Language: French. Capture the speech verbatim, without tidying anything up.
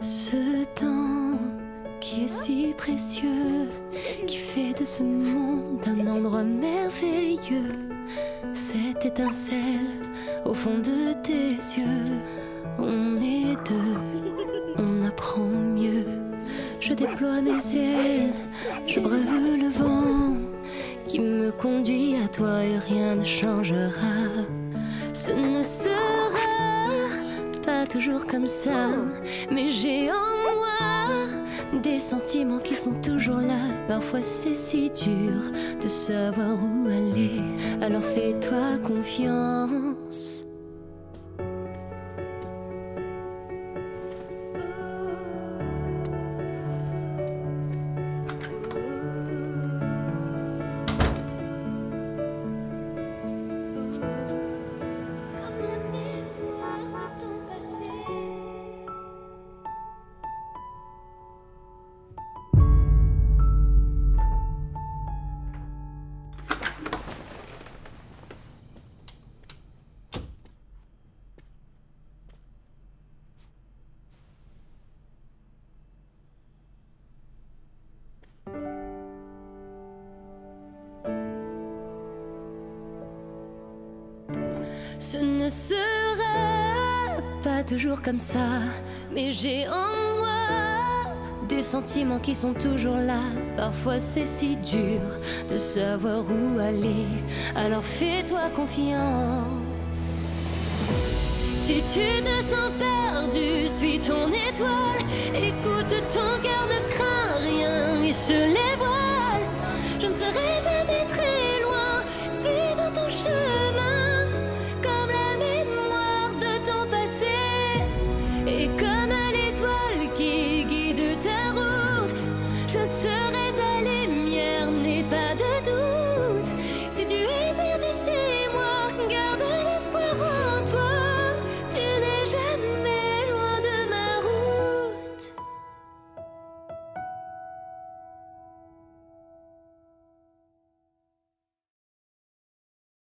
Ce temps qui est si précieux, qui fait de ce monde un endroit merveilleux. Cette étincelle au fond de tes yeux, on est deux, on apprend mieux. Je déploie mes ailes, je brave le vent qui me conduit à toi et rien ne changera. Ce ne sera pas toujours comme ça, mais j'ai en moi des sentiments qui sont toujours là. Parfois c'est si dur de savoir où aller, alors fais-toi confiance. Ce ne sera pas toujours comme ça, mais j'ai en moi des sentiments qui sont toujours là. Parfois c'est si dur de savoir où aller, alors fais-toi confiance. Si tu te sens perdu, suis ton étoile, écoute ton cœur, ne crains rien et se lève.